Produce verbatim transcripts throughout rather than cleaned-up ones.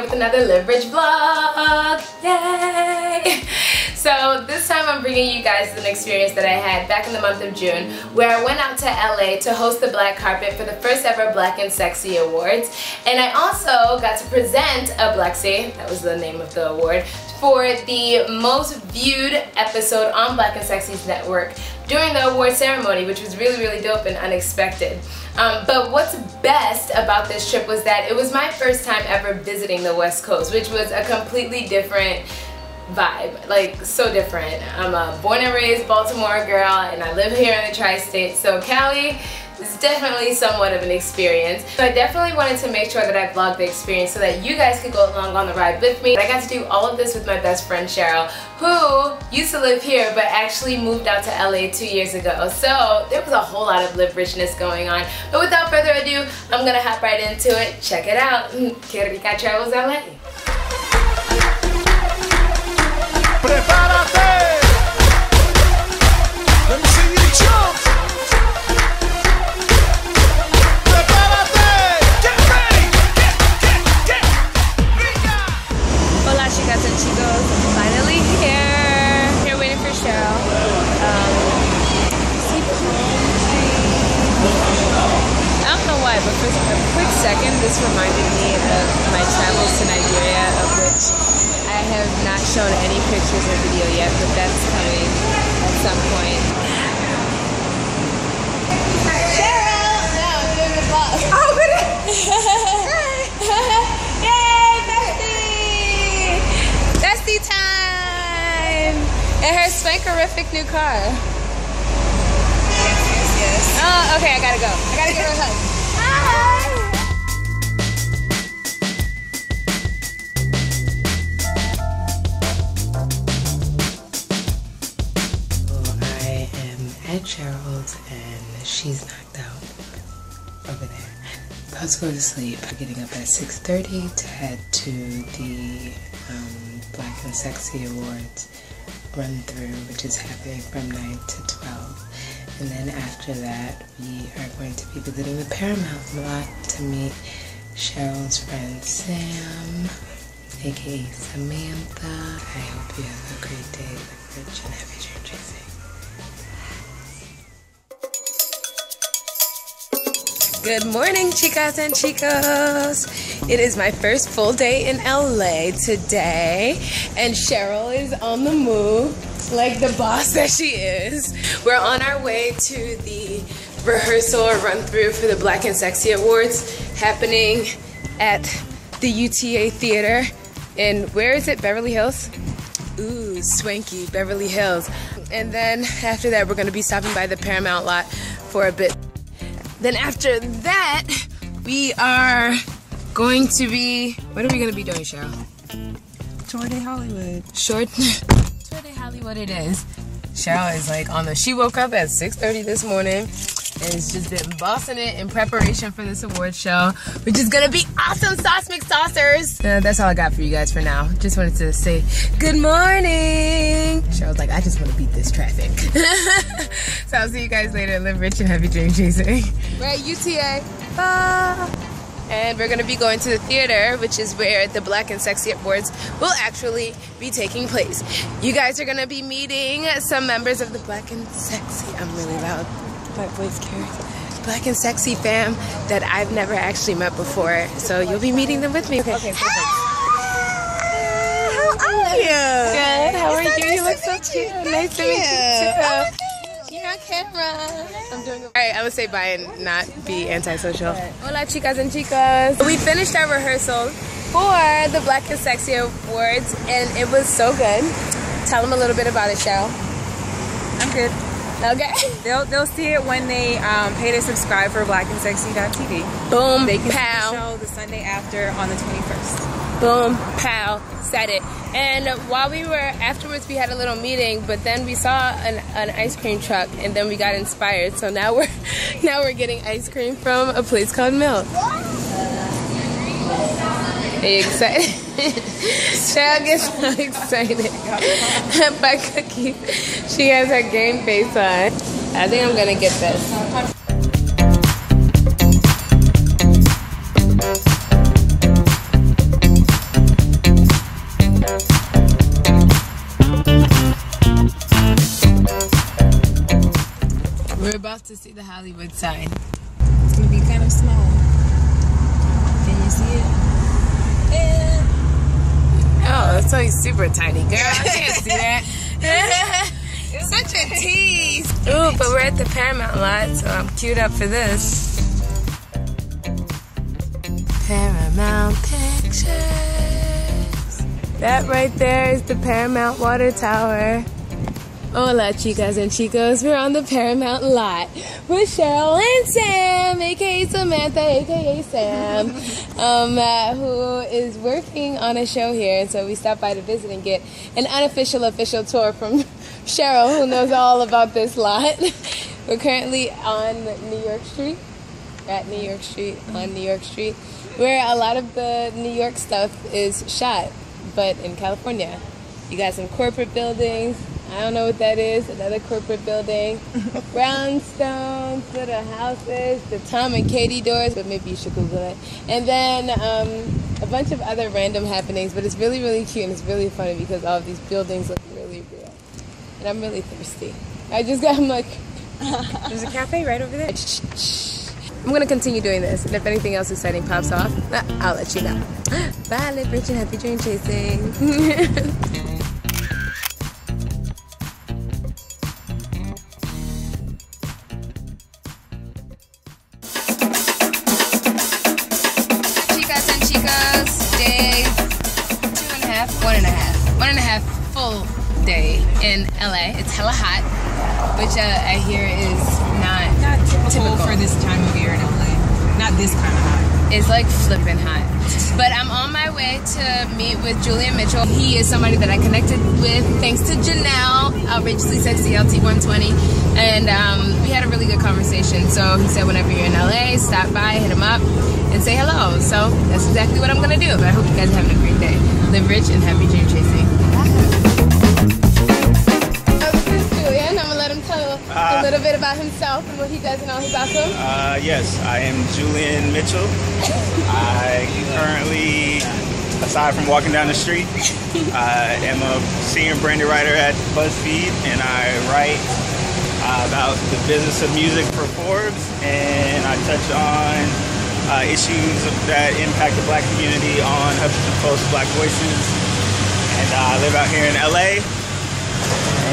here with another Leverage vlog. Yay! So this time I'm bringing you guys an experience that I had back in the month of June, where I went out to L A to host the black carpet for the first ever Black and Sexy Awards, and I also got to present a Blexi, that was the name of the award, for the most viewed episode on Black and Sexy's network during the award ceremony, which was really, really dope and unexpected. Um, but what's best about this trip was that it was my first time ever visiting the West Coast, which was a completely different vibe, like so different. I'm a born and raised Baltimore girl and I live here in the tri-state, so Cali is definitely somewhat of an experience. So I definitely wanted to make sure that I vlogged the experience so that you guys could go along on the ride with me. I got to do all of this with my best friend Cheryl, who used to live here but actually moved out to L A two years ago. So there was a whole lot of live richness going on. But without further ado, I'm gonna hop right into it. Check it out. Que rica travels L A. Prepárate. Let me see you jump. Prepárate. Get ready. Get, get, get. Rica. Hola, chicas and chicos. Finally here. Here waiting for Cheryl. Um, I don't know why, but for a quick second, this reminded me of my travels to Nigeria, of which I have not shown any pictures or video yet, but that's coming at some point. Cheryl! No, I'm doing a vlog. Oh, good! Yay, bestie! Bestie time! And her spankerific new car. Yes, yes, yes. Oh, okay, I gotta go. I gotta give her a hug. Hi! Cheryl's and she's knocked out over there. About to go to sleep. Getting up at six thirty to head to the um, Black and Sexy Awards run through, which is happening from nine to twelve. And then after that, we are going to be visiting the Paramount lot to meet Cheryl's friend Sam, aka Samantha. I hope you have a great day, Leverage, and happy dream chasing. Good morning, chicas and chicos. It is my first full day in L A today, and Cheryl is on the move like the boss that she is. We're on our way to the rehearsal or run through for the Black and Sexy Awards happening at the U T A Theater in, where is it, Beverly Hills? Ooh, swanky Beverly Hills. And then after that, we're gonna be stopping by the Paramount lot for a bit. Then after that, we are going to be, what are we going to be doing, Cheryl? Tour de Hollywood. Short Tour de Hollywood it is. Cheryl is like on the, she woke up at six thirty this morning and has just been bossing it in preparation for this award show, which is going to be awesome. Sauce McSaucers. Uh, that's all I got for you guys for now. Just wanted to say good morning. Cheryl's like, I just want to beat this traffic. So I'll see you guys later. Live rich and happy dream chasing. We're at U T A. Ah. And we're going to be going to the theater, which is where the Black and Sexy Awards will actually be taking place. You guys are going to be meeting some members of the Black and Sexy. I'm really loud. My voice carries. Black and Sexy fam that I've never actually met before. So you'll be meeting them with me. Okay, okay, perfect. How are you? Good. How are you? You look so cute. Nice to meet you too. You're on camera. I'm doing all right. I would say bye and not be antisocial. Hola, chicas and chicos. We finished our rehearsal for the Black and Sexy Awards, and it was so good. Tell them a little bit about it, Cheryl. I'm good. Okay. They'll they'll see it when they um, pay to subscribe for black and sexy dot T V. Boom. They can pow. See the show the Sunday after on the twenty-first. Boom, pow, said it. And while we were, afterwards we had a little meeting, but then we saw an, an ice cream truck and then we got inspired. So now we're now we're getting ice cream from a place called Milk. Are you excited? Cheryl gets so excited by cookies. She has her game face on. I think I'm gonna get this. We're about to see the Hollywood sign. It's gonna be kind of small. Can you see it? Yeah. Oh, that's like super tiny, girl. I can't see that. Such a tease. Ooh, but we're at the Paramount lot, so I'm queued up for this. Paramount Pictures. That right there is the Paramount Water Tower. Hola, chicas and chicos. We're on the Paramount lot with Cheryl and Sam, aka Samantha, aka Sam, um, uh, who is working on a show here. And so we stopped by to visit and get an unofficial, official tour from Cheryl, who knows all about this lot. We're currently on New York Street, at New York Street, on New York Street, where a lot of the New York stuff is shot, but in California. You got some corporate buildings. I don't know what that is. Another corporate building. Brownstones, little houses, the Tom and Katie doors, but maybe you should Google it. And then um, a bunch of other random happenings, but it's really, really cute, and it's really funny because all of these buildings look really real. And I'm really thirsty. I just got, I'm like... There's a cafe right over there. I'm going to continue doing this, and if anything else exciting pops off, I'll let you know. Bye, live rich and happy dream chasing. In L A, it's hella hot, which uh, I hear is not, not typical. typical for this time of year in L A. Not this kind of hot. It's like flipping hot. But I'm on my way to meet with Julian Mitchell. He is somebody that I connected with thanks to Janelle, outrageously sexy L T one twenty, and um, we had a really good conversation. So he said, whenever you're in L A, stop by, hit him up, and say hello. So that's exactly what I'm gonna do. But I hope you guys are having a great day. Live rich and happy dream chasing. Uh, a little bit about himself and what he does and all his awesome. Uh, yes, I am Julian Mitchell. I currently, aside from walking down the street, I am a senior branded writer at Buzzfeed, and I write uh, about the business of music for Forbes, and I touch on uh, issues that impact the black community on Huffington Post Black Voices, and uh, I live out here in L A,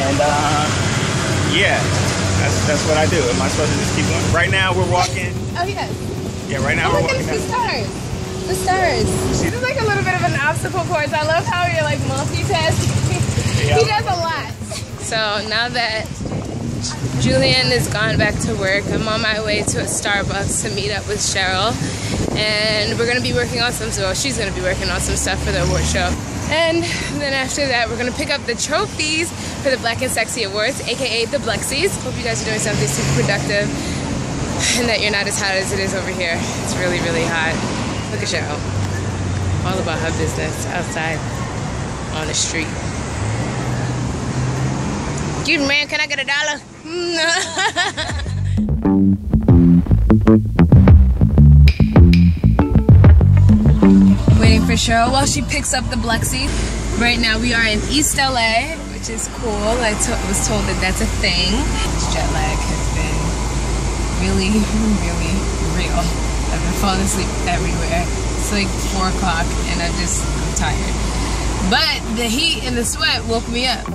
and uh, yeah. That's, that's what I do. Am I supposed to just keep going? Right now we're walking. Oh, yes. Yeah, right now oh, we're walking. Look at the stars. The stars. She does like a little bit of an obstacle course. I love how you're like multitasking. Yep. He does a lot. So now that Julian is gone back to work, I'm on my way to a Starbucks to meet up with Cheryl. And we're going to be working on some, well, she's going to be working on some stuff for the award show. And then after that, we're going to pick up the trophies for the Black and Sexy Awards, aka the Blexies. Hope you guys are doing something super productive and that you're not as hot as it is over here. It's really, really hot. Look at Cheryl. All about her business outside on the street. Dude, man, can I get a dollar? Waiting for Cheryl while she picks up the Blexi. Right now we are in East L A, which is cool. I to was told that that's a thing. This jet lag has been really, really real. I've been falling asleep everywhere. It's like four o'clock and I'm just I'm tired. But the heat and the sweat woke me up.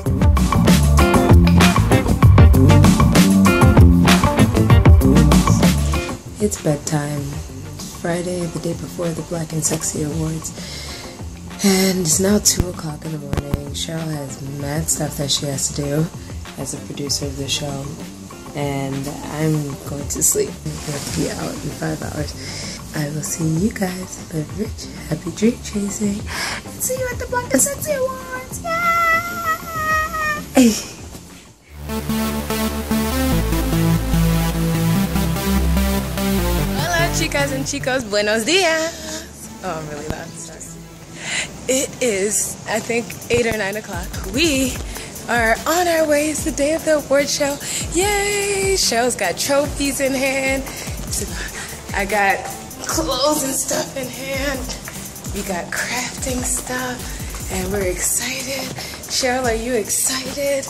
It's bedtime. It's Friday, the day before the Black and Sexy Awards. And it's now two o'clock in the morning. Cheryl has mad stuff that she has to do as a producer of the show. And I'm going to sleep. I'm going to be out in five hours. I will see you guys. Live rich, happy dream chasing. And see you at the Black and Sexy Awards. Yeah! Hola, chicas and chicos. Buenos dias. Oh, I'm really loud. Sorry. It is, I think, eight or nine o'clock. We are on our way. It's the day of the award show. Yay! Cheryl's got trophies in hand. I got clothes and stuff in hand. We got crafting stuff. And we're excited. Cheryl, are you excited?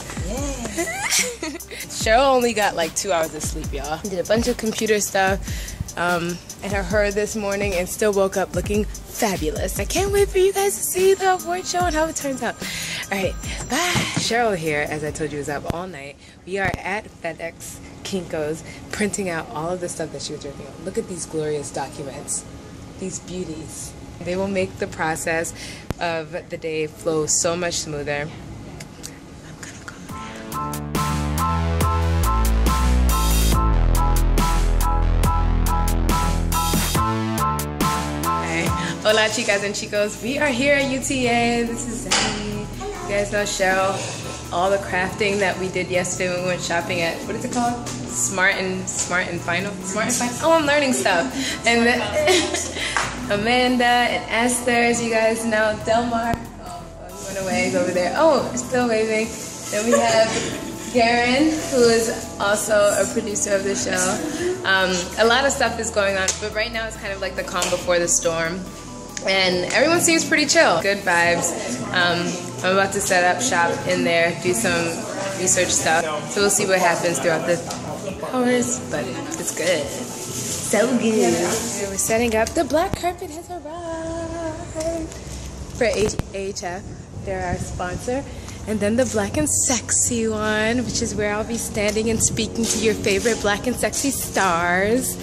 Cheryl only got like two hours of sleep, y'all. Did a bunch of computer stuff um, and her hair this morning and still woke up looking fabulous. I can't wait for you guys to see the award show and how it turns out. All right, bye. Cheryl here, as I told you, was up all night. We are at FedEx Kinko's printing out all of the stuff that she was working on. Look at these glorious documents, these beauties. They will make the process of the day flow so much smoother. Hola chicas and chicos, we are here at U T A. This is Zanny. You guys know Cheryl, all the crafting that we did yesterday when we went shopping at, what is it called? Smart and Smart and Final? Smart and Final? Oh, I'm learning stuff. And then, Amanda and Esther's, you guys know, Delmar. Oh, he went away, he's over there. Oh, still waving. Then we have Karen, who is also a producer of the show. Um, a lot of stuff is going on, but right now it's kind of like the calm before the storm. And everyone seems pretty chill. Good vibes. Um, I'm about to set up shop in there, do some research stuff. So we'll see what happens throughout the hours, but it's good. So good. So we're setting up. The black carpet has arrived for A H F. They're our sponsor. And then the Black and Sexy one, which is where I'll be standing and speaking to your favorite Black and Sexy stars.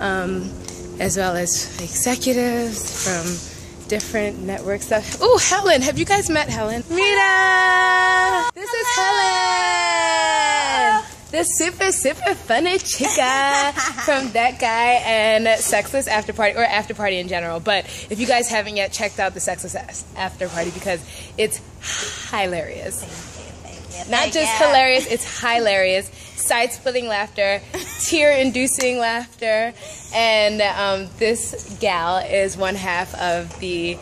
Um, as well as executives from different networks. Oh, Helen! Have you guys met Helen? Mira! This Hello. is Helen! The super, super funny chica from That Guy and Sexless After Party, or After Party in general. But if you guys haven't yet, checked out the Sexless After Party because it's hilarious. Thank you, thank you, Not just you. hilarious, it's hilarious. Side-splitting laughter, tear-inducing laughter, and um, this gal is one half of the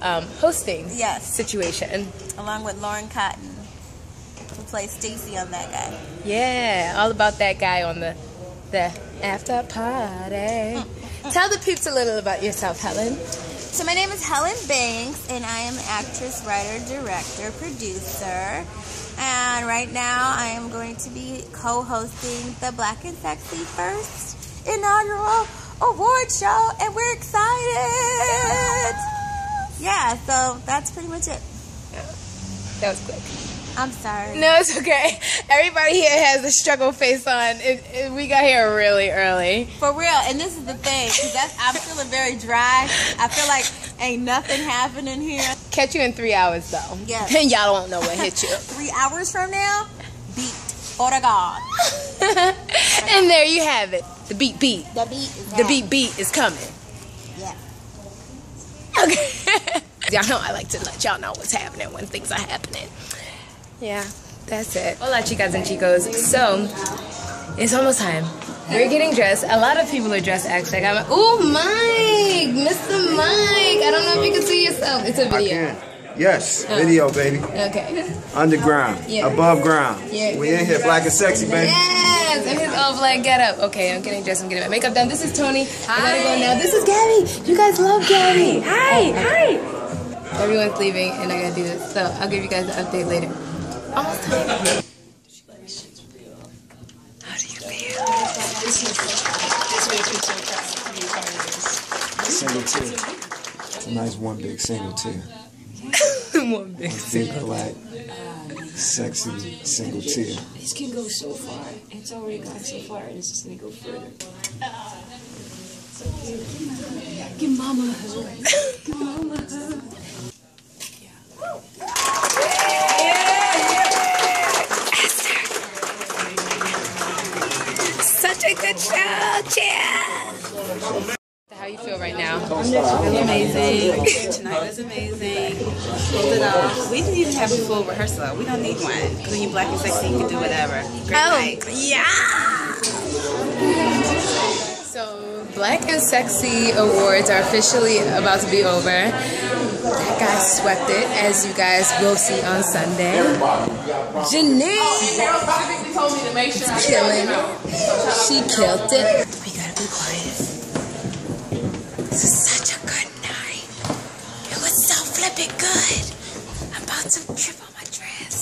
um, hosting yes. situation. Along with Lauren Cotton, who plays Stacy on That Guy. Yeah, all about That Guy on the, the after party. Mm. Tell the peeps a little about yourself, Helen. So my name is Helen Banks, and I am actress, writer, director, producer. And right now, I am going to be co-hosting the Black and Sexy first inaugural award show, and we're excited! Yeah, so that's pretty much it. That was quick. I'm sorry. No, it's okay. Everybody here has a struggle face on. It, it, we got here really early. For real, and this is the thing, because that's, I'm feeling very dry. I feel like ain't nothing happening here. Catch you in three hours, though. Yeah. And y'all don't know what hit you. Three hours from now, beat. Oh, the God. And there you have it. The beat beat. The beat is The beat beat is coming. Yeah. Okay. Y'all know I like to let y'all know what's happening when things are happening. Yeah, that's it. Hola, chicas and chicos. So, it's almost time. We're getting dressed. A lot of people are dressed, actually. I got my, ooh, Mike! Mister Mike! I don't know if you can see yourself. It's a video. I can. Yes, oh. video, baby. Okay. Underground. Yeah. Above ground. Yeah. We in here black and sexy, baby. Yes! In his all black getup. Okay, I'm getting dressed. I'm getting my makeup done. This is Tony. Hi. I gotta go now. This is Gabby. You guys love Gabby. Hi! Hi! Hi. Everyone's leaving, and I gotta do this. So, I'll give you guys an update later. Almost time. This makes me so proud. Single tear. It's a nice one big single tear. One big single black, sexy single tear. This can go so far. It's already gone so far, and it's just gonna go further. Give mama a hug. Give mama a hug. Good job, cheers! How you feel right now? I feel amazing. Tonight was amazing. Pulled it off. We didn't even have a full rehearsal. We don't need one. Because when you're black and sexy, you can do whatever. Great oh, night. Yeah! So, Black and Sexy Awards are officially about to be over. That guy swept it, as you guys will see on Sunday. Janelle! told me to make sure I killing it. She killed it. We gotta be quiet. This is such a good night. It was so flippin' good. I'm about to trip on my dress.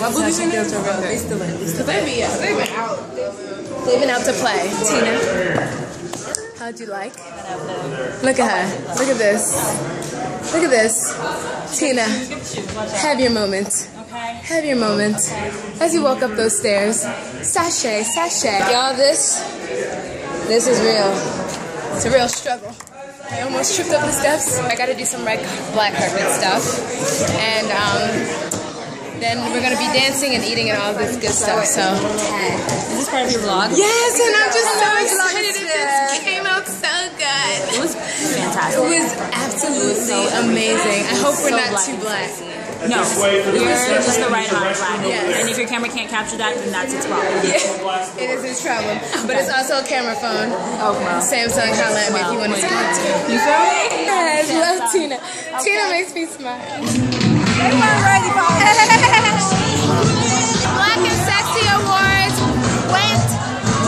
My boobies are guilt over her. They still in. Because they be out. They been out. They been out to play. Tina, how'd you like? Look at her. Look at this. Look at this. Tina, have your moment. Have your moment. As you walk up those stairs. Sashay, sashay. Y'all, this, this is real. It's a real struggle. I almost tripped up the steps. I gotta do some red black carpet stuff. And um, then we're gonna be dancing and eating and all this good stuff, so. Is this part of your vlog? Yes, and I'm just so excited. It just came out so good. It was fantastic. It was absolutely amazing. I hope we're not too black. No, you're just the right amount of black. Yes. And if your camera can't capture that, then that's its problem. Yeah. It is its problem. But it's also a camera phone. Oh, wow. Samsung, holla at me if you want to see it too. You feel me? I love Tina. Okay. Tina makes me smile. Everyone ready, Black and Sexy Awards went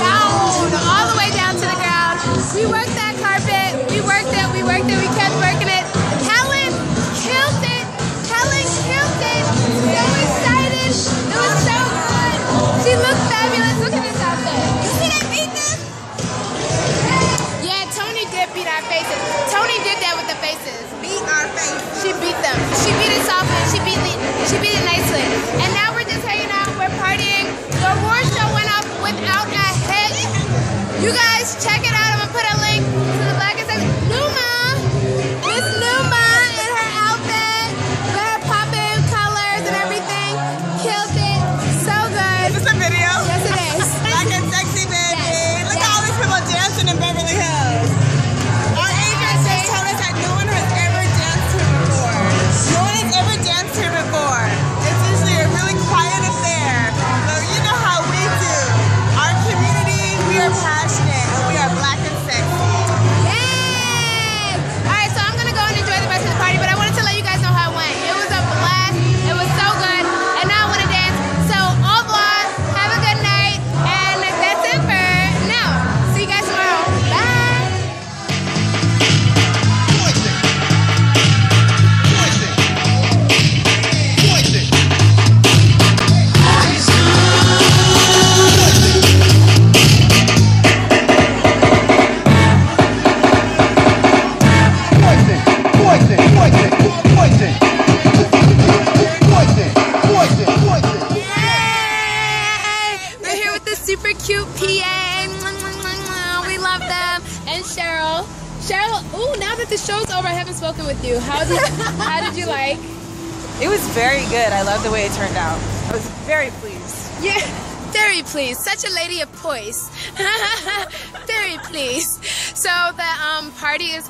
down, all the way down to the ground. We worked that carpet. We worked it. We worked it. We kept working it. Helen killed it. Helen killed it. So excited. It was so good. She looked fabulous. Look at this outfit. You see that beatness? Yeah, Tony did beat our faces. Tony did that with the faces. Beat our faces. She beat them. She beat it softly. She beat it. She beat it nicely. And now we're just hanging out. We're partying. The award show went up without a hitch. You guys, check it out. I'm gonna put a link to the Black and Sexy. Numa. It's Numa.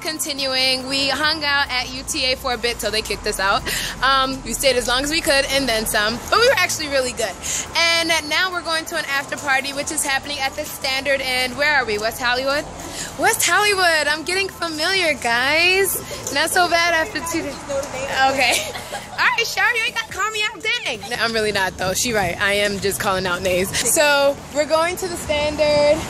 Continuing, we hung out at U T A for a bit till they kicked us out. Um, we stayed as long as we could and then some, but we were actually really good. And now we're going to an after party, which is happening at the Standard. And where are we? West Hollywood? West Hollywood. I'm getting familiar, guys. Not so bad after two days. Okay. All right, Shar, you ain't gotta call me out, dang. No, I'm really not though. She right. I am just calling out nays. So we're going to the Standard.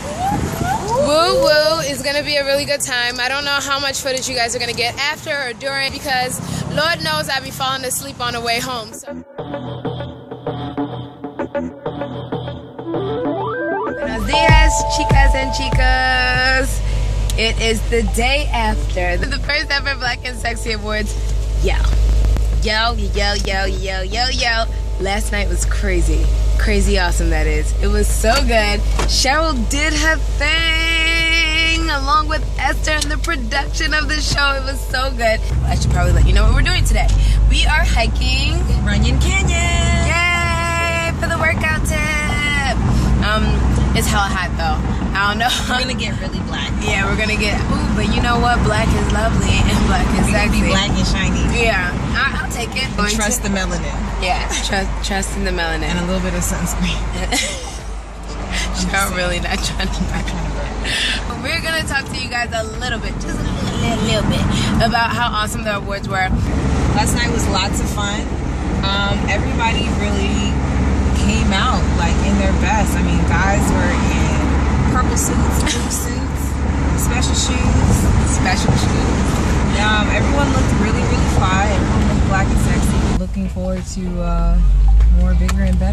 Woo woo is gonna be a really good time. I don't know how much footage you guys are gonna get after or during because Lord knows I'll be falling asleep on the way home. So. Buenos dias, chicas and chicas. It is the day after the first ever Black and Sexy Awards. Yo, yo, yo, yo, yo, yo, yo. Last night was crazy. Crazy awesome, that is. It was so good. Cheryl did her thing along with Esther in the production of the show. It was so good. I should probably let you know what we're doing today. We are hiking Runyon Canyon. Yay for the workout tip. Um, it's hella hot though. I don't know. We're gonna get really black. Yeah, we're gonna get. Ooh, but you know what? Black is lovely and black is we're sexy. Be black and shiny. Yeah, I, I'll take it. Going trust to the melanin. Yeah, trust, trust in the melanin. And a little bit of sunscreen. She's really not trying to burn. But we're going to talk to you guys a little bit, just a little, little bit, about how awesome the awards were. Last night was lots of fun. Um, everybody really came out, like, in their best. I mean, guys were in purple suits, blue suits, special shoes, special shoes. Um, everyone looked really, really fly. Everyone looked black and sexy. Looking forward to uh, more bigger and better.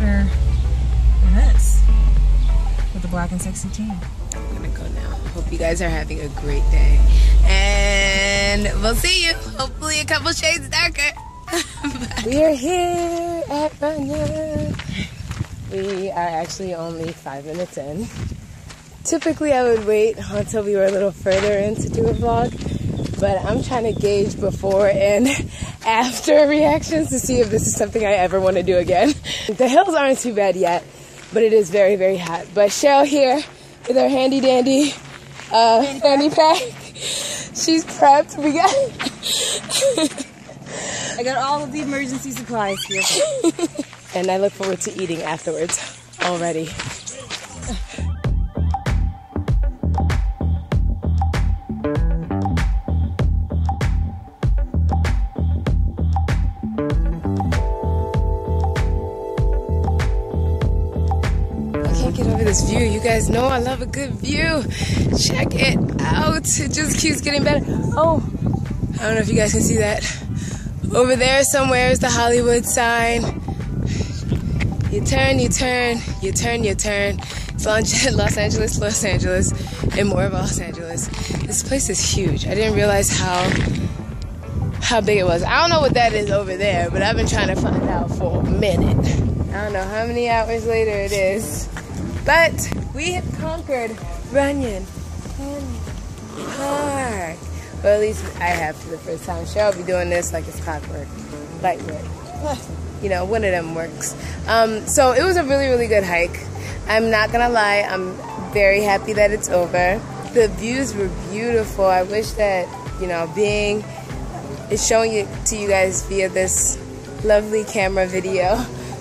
with the Black and Sexy team. I'm gonna go now. Hope you guys are having a great day. And we'll see you, hopefully a couple shades darker. We are here at Runyon. We are actually only five minutes in. Typically I would wait until we were a little further in to do a vlog, but I'm trying to gauge before and after reactions to see if this is something I ever want to do again. The hills aren't too bad yet, but it is very, very hot. But Cheryl here with her handy dandy uh, fanny pack. She's prepped. We got I got all of the emergency supplies here. And I look forward to eating afterwards already. View. You guys know I love a good view. Check it out. It just keeps getting better. Oh, I don't know if you guys can see that. Over there somewhere is the Hollywood sign. You turn, you turn, you turn, you turn. It's Los Angeles, Los Angeles, and more of Los Angeles. This place is huge. I didn't realize how how big it was. I don't know what that is over there, but I've been trying to find out for a minute. I don't know how many hours later it is. But we have conquered Runyon Canyon Park. Well, at least I have for the first time. Sure, I'll be doing this like it's clockwork, light work. You know, one of them works. Um, so it was a really, really good hike. I'm not gonna lie, I'm very happy that it's over. The views were beautiful. I wish that, you know, being, it's showing it to you guys via this lovely camera video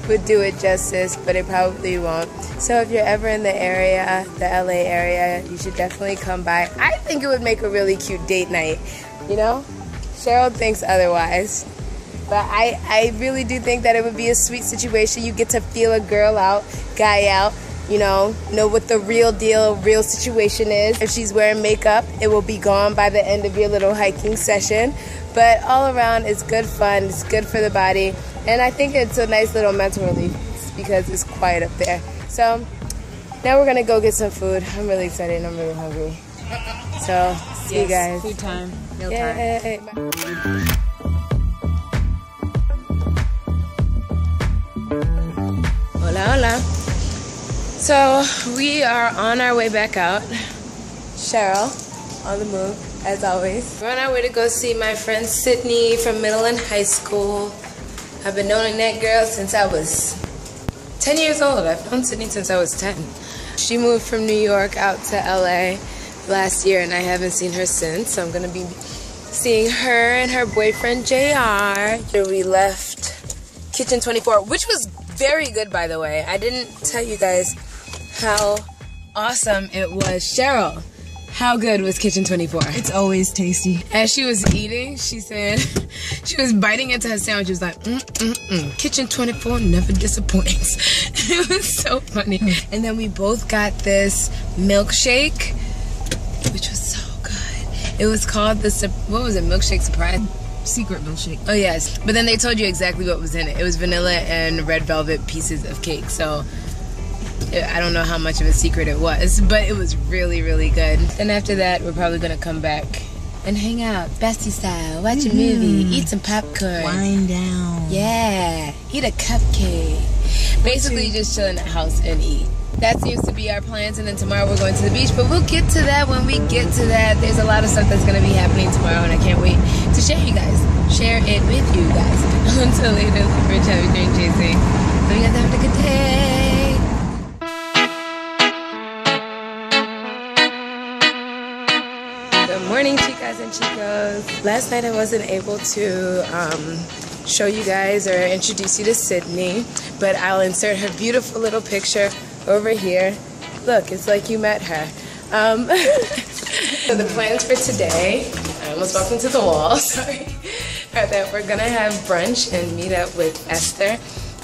would do it justice, but it probably won't. So if you're ever in the area, the L A area, you should definitely come by. I think it would make a really cute date night, you know? Cheryl thinks otherwise. But I, I really do think that it would be a sweet situation. You get to feel a girl out, guy out, you know, know what the real deal, real situation is. If she's wearing makeup, it will be gone by the end of your little hiking session. But all around, it's good fun, it's good for the body. And I think it's a nice little mental relief because it's quiet up there. So now we're gonna go get some food. I'm really excited and I'm really hungry. So see yes, you guys. Food time, meal Yay. time. Hola, hola. So we are on our way back out. Cheryl on the move, as always. We're on our way to go see my friend Sydney from middle and high school. I've been knowing that girl since I was ten years old. I've known Sydney since I was ten. She moved from New York out to L A last year and I haven't seen her since. So I'm gonna be seeing her and her boyfriend J R. Here we left Kitchen twenty-four, which was very good by the way. I didn't tell you guys how awesome it was. Cheryl, how good was Kitchen twenty-four? It's always tasty. As she was eating, she said, she was biting into her sandwich. She was like, mm, mm, mm. Kitchen twenty-four never disappoints. It was so funny. And then we both got this milkshake, which was so good. It was called the, what was it, milkshake surprise? Secret milkshake. Oh yes, but then they told you exactly what was in it. It was vanilla and red velvet pieces of cake, so. I don't know how much of a secret it was, but it was really, really good. And after that, we're probably gonna come back and hang out, bestie style, watch mm-hmm. a movie, eat some popcorn. Wind down. Yeah, eat a cupcake. What Basically, you? just chill in the house and eat. That seems to be our plans, and then tomorrow we're going to the beach, but we'll get to that when we get to that. There's a lot of stuff that's gonna be happening tomorrow, and I can't wait to share you guys. Share it with you guys. Until later, super chubby drink chasing. So you guys have a good day. Morning chicas and chicos. Last night I wasn't able to um, show you guys or introduce you to Sydney, but I'll insert her beautiful little picture over here. Look, it's like you met her. Um, so the plans for today, I almost walked into the wall, sorry, are that we're gonna have brunch and meet up with Esther,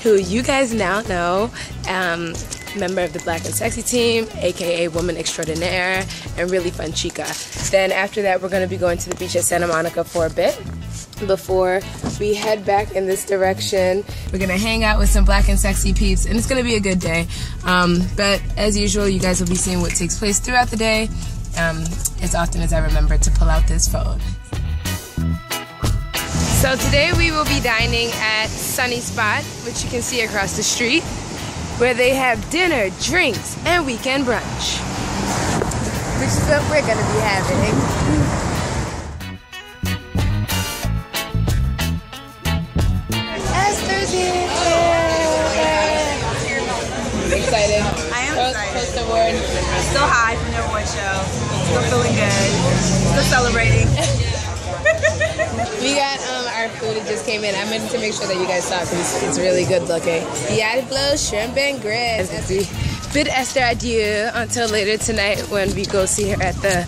who you guys now know um, member of the Black and Sexy team, aka Woman Extraordinaire, and really fun chica. Then after that, we're gonna be going to the beach at Santa Monica for a bit before we head back in this direction. We're gonna hang out with some Black and Sexy peeps, and it's gonna be a good day. Um, but as usual, you guys will be seeing what takes place throughout the day, um, as often as I remember to pull out this phone. So today we will be dining at Sunny Spot, which you can see across the street, where they have dinner, drinks, and weekend brunch, which is what we're gonna be having. Esther's here! I'm excited. I am excited. Post award. I'm still high from the award show. Still feeling good. Still celebrating. We got um, our food that just came in. I meant to make sure that you guys saw it because it's, it's really good looking. Diablo, shrimp and grits. Bid Esther adieu until later tonight when we go see her at the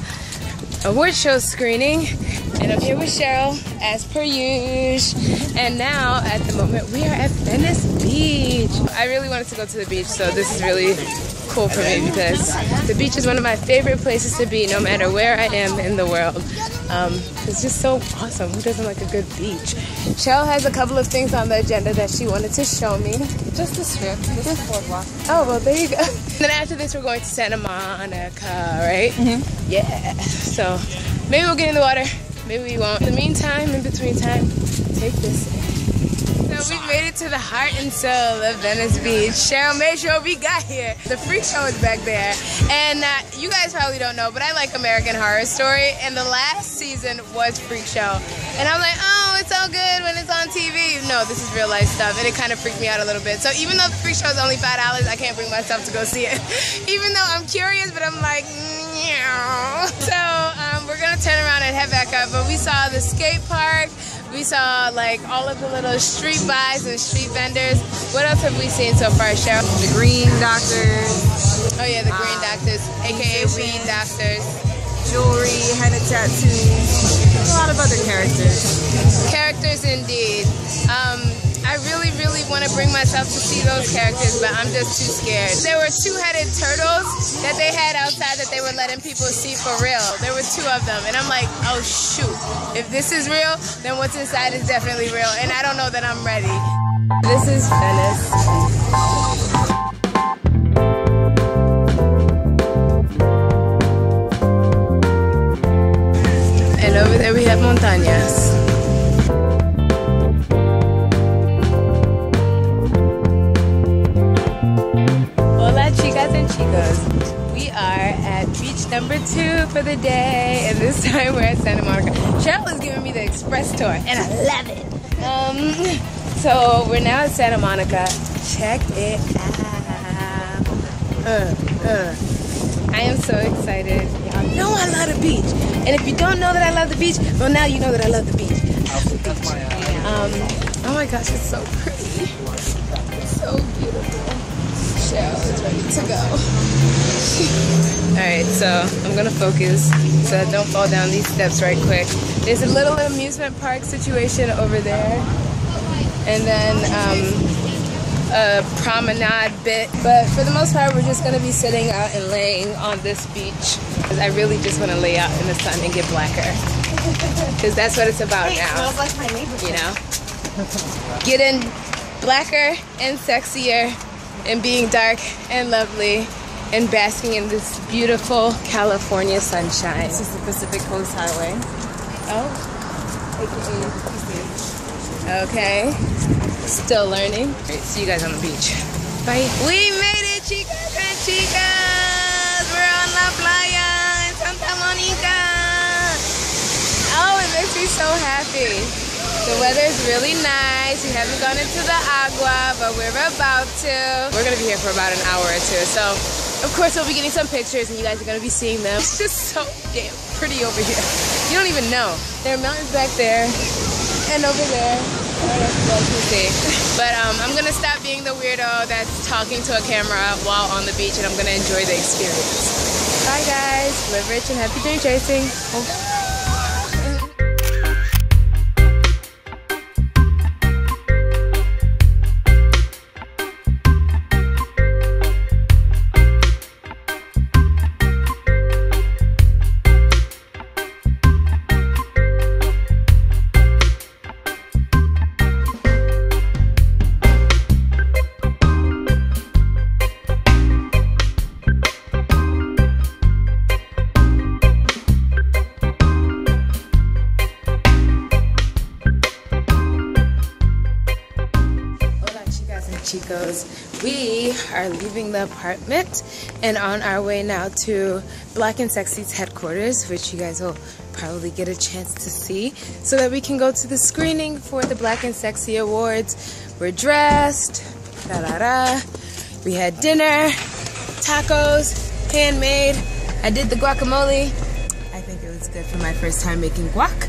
award show screening. And I'm here with Cheryl, as per usual. And now, at the moment, we are at Venice Beach. I really wanted to go to the beach, so this is really cool for me because the beach is one of my favorite places to be no matter where I am in the world. Um, it's just so awesome. Who doesn't like a good beach? Cheryl has a couple of things on the agenda that she wanted to show me. Just the strip, just the boardwalk. Oh, well, there you go. And then after this, we're going to Santa Monica, right? Mm-hmm. Yeah. So maybe we'll get in the water. Maybe we won't. In the meantime, in between time, take this in. So we made it to the heart and soul of Venice Beach. Cheryl made sure we got here. The Freak Show is back there. And uh, you guys probably don't know, but I like American Horror Story. And the last season was Freak Show. And I'm like, oh, it's all good when it's on T V. No, this is real life stuff. And it kind of freaked me out a little bit. So even though the Freak Show is only five dollars, I can't bring myself to go see it. Even though I'm curious, but I'm like, meow. So um, we're going to turn around and head back up. But we saw the skate park. We saw like all of the little street buys and street vendors. What else have we seen so far, Cheryl? The Green Doctors. Oh yeah, the Green um, Doctors, aka Weed Doctors. Jewelry, henna tattoos, a lot of other characters. Characters indeed. Um, I really, really want to bring myself to see those characters, but I'm just too scared. There were two-headed turtles that they had outside that they were letting people see for real. There were two of them, and I'm like, oh shoot. If this is real, then what's inside is definitely real, and I don't know that I'm ready. This is Venice. And over there we have montañas. We are at beach number two for the day, and this time we're at Santa Monica. Cheryl is giving me the express tour, and I love it. Um, so we're now at Santa Monica. Check it out. Uh, uh. I am so excited. Y'all know I love the beach, and if you don't know that I love the beach, well now you know that I love the beach. I love the beach. Um, oh my gosh, it's so pretty. It's so beautiful. Cheryl is ready to go. Alright, so I'm gonna focus so I don't fall down these steps right quick. There's a little amusement park situation over there. And then um, a promenade bit. But for the most part, we're just gonna be sitting out and laying on this beach. Because I really just wanna lay out in the sun and get blacker. Because that's what it's about hey, now. It smells like my neighborhood. You know? Getting blacker and sexier. And being dark and lovely and basking in this beautiful California sunshine. This is the Pacific Coast Highway. Oh, A K A okay. Still learning. All right, see you guys on the beach. Bye. We made it, chicas and chicas. We're on La Playa in Santa Monica. Oh, it makes me so happy. The weather is really nice. We haven't gone into the agua, but we're about to. We're gonna be here for about an hour or two. So, of course, we'll be getting some pictures and you guys are gonna be seeing them. It's just so damn pretty over here. You don't even know. There are mountains back there and over there. I don't know if you guys can see. But um, I'm gonna stop being the weirdo that's talking to a camera while on the beach, and I'm gonna enjoy the experience. Bye, guys. Live rich and happy dream chasing. Oh. we are leaving the apartment and on our way now to Black and Sexy's headquarters, which you guys will probably get a chance to see, so that we can go to the screening for the Black and Sexy Awards. We're dressed, da da da. We had dinner, tacos, handmade. I did the guacamole. I think it was good for my first time making guac.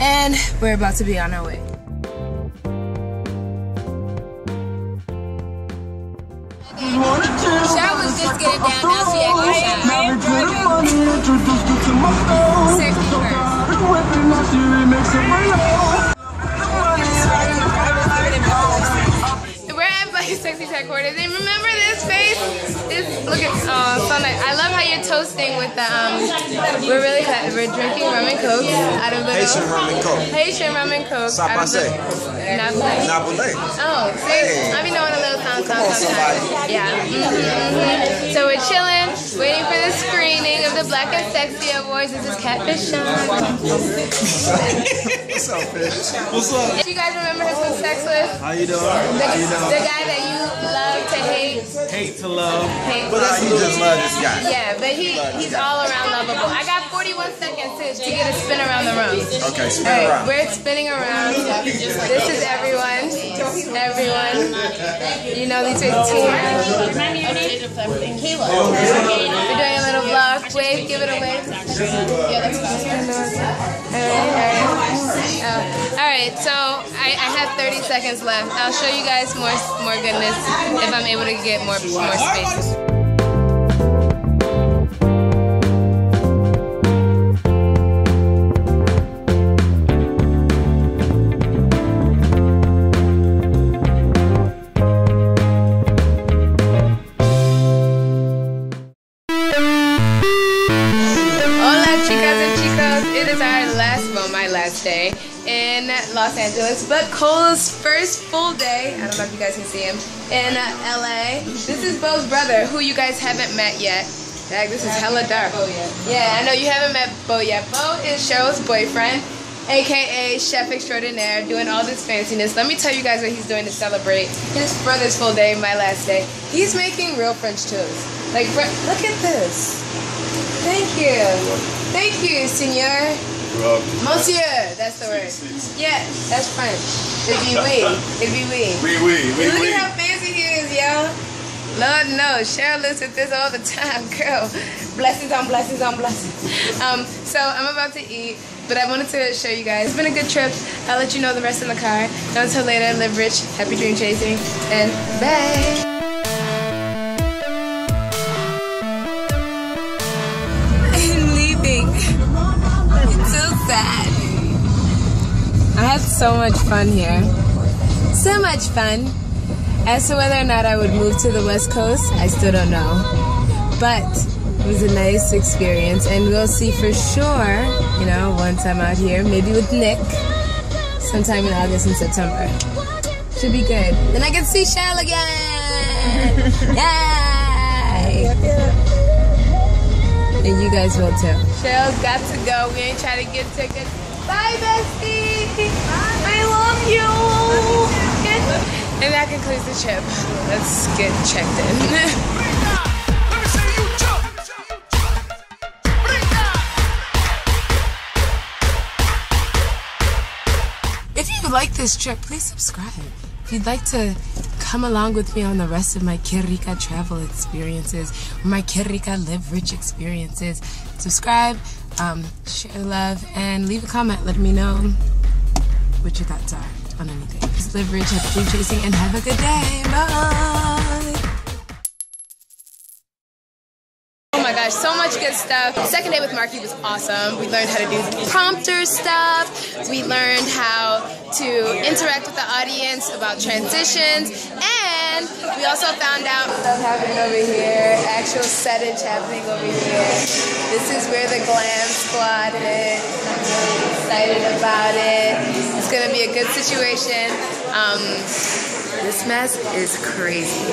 And we're about to be on our way. That was just getting down, now she ain't gonna shine. Safety first. We're at Black and Sexy's headquarters, and remember this face? This, look at, oh, stomach. I love how you're toasting with the, um, we're really, we're drinking rum and coke out of the Haitian rum and coke. Haitian rum and coke. Sapase. Napoli. Oh, see? Hey. Let me know in a little time. Come on, somebody. Yeah. Mm-hmm, mm-hmm. So we're chilling, waiting for the screening of the Black and Sexy Awards. This is Catfish Sean. What's up, Fish? What's up? Do you guys remember him from Sexless? How you doing? The, How you doing? The guy that you love to hate. Hate to love. Hate but that's you just love this guy. Yeah, but he he's all around lovable. I got forty-one seconds to, to get a spin around the room. Okay, spin right, around. We're spinning around. This is everyone. Everyone. You know these big tears. We're doing a little vlog. Wave, give it a wave. Alright, alright. So I, I have thirty seconds left. I'll show you guys more more goodness if I'm able to get more more space. Day in Los Angeles, but Cole's first full day, I don't know if you guys can see him, in L A. This is Bo's brother, who you guys haven't met yet. Like, this is hella dark. Yeah, I know you haven't met Bo yet. Bo is Cheryl's boyfriend, aka Chef Extraordinaire, doing all this fanciness. Let me tell you guys what he's doing to celebrate his brother's full day, my last day. He's making real French toast. Like, look at this. Thank you. Thank you, senor. Rob. Monsieur, that's the word. Yeah, that's French. It'd be we. It'd be we. We, we, we. Look at how fancy he is, y'all. Lord knows, Cheryl lives with this all the time, girl. Blessings on blessings on blessings. Um, so I'm about to eat, but I wanted to show you guys. It's been a good trip. I'll let you know the rest in the car. Until later, live rich, happy dream chasing, and bye. Bad. I had so much fun here. So much fun. As to whether or not I would move to the West Coast, I still don't know. But it was a nice experience, and we'll see for sure, you know, once I'm out here, maybe with Nick, sometime in August and September. Should be good. Then I can see Shell again! Yay! And you guys will too. Cheryl's got to go. We ain't trying to get tickets. Bye, bestie. Bye. I love you. And that concludes the trip. Let's get checked in. If you like this trip, please subscribe. If you'd like to come along with me on the rest of my Que Rica travel experiences, my Que Rica live rich experiences, subscribe, um, share love, and leave a comment. Let me know what your thoughts are on anything. Just live rich, have dream chasing, and have a good day. Bye. Oh my gosh, so much good stuff. Second day with Marky was awesome. We learned how to do prompter stuff. We learned how to interact with the audience about transitions, and we also found out stuff happening over here, actual setage happening over here. This is where the glam squad is. I'm really excited about it. It's gonna be a good situation. Um, this mess is crazy.